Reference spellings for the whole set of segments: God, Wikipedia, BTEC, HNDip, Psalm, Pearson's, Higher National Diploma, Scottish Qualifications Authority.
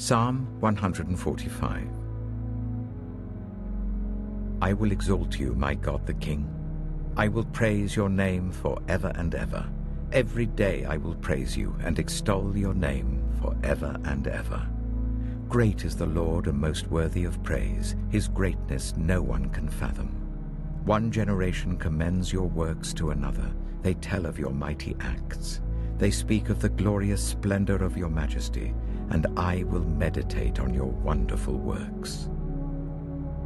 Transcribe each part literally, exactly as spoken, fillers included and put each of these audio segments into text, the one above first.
Psalm one forty-five. I will exalt you, my God the King. I will praise your name for ever and ever. Every day I will praise you and extol your name for ever and ever. Great is the Lord and most worthy of praise. His greatness no one can fathom. One generation commends your works to another. They tell of your mighty acts. They speak of the glorious splendor of your majesty, and I will meditate on your wonderful works.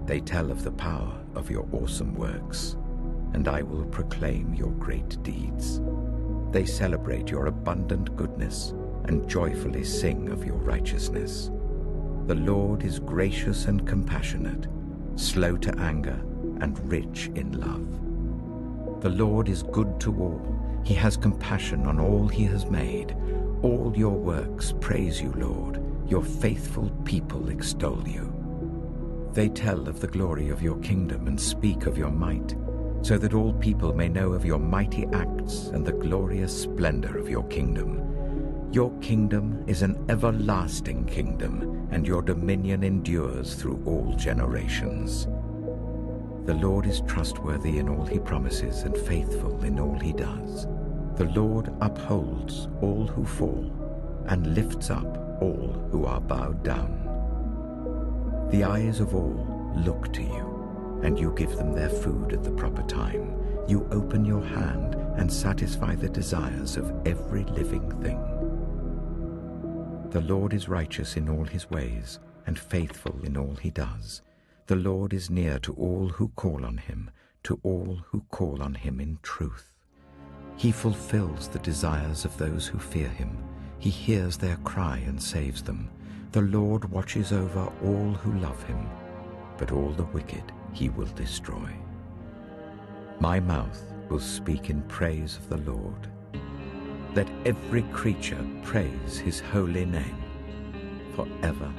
They tell of the power of your awesome works, and I will proclaim your great deeds. They celebrate your abundant goodness and joyfully sing of your righteousness. The Lord is gracious and compassionate, slow to anger and rich in love. The Lord is good to all. He has compassion on all he has made. All your works praise you, Lord. Your faithful people extol you. They tell of the glory of your kingdom and speak of your might, so that all people may know of your mighty acts and the glorious splendor of your kingdom. Your kingdom is an everlasting kingdom, and your dominion endures through all generations. The Lord is trustworthy in all he promises and faithful in all he does. The Lord upholds all who fall and lifts up all who are bowed down. The eyes of all look to you, and you give them their food at the proper time. You open your hand and satisfy the desires of every living thing. The Lord is righteous in all his ways and faithful in all he does. The Lord is near to all who call on him, to all who call on him in truth. He fulfills the desires of those who fear him. He hears their cry and saves them. The Lord watches over all who love him, but all the wicked he will destroy. My mouth will speak in praise of the Lord. Let every creature praise his holy name forever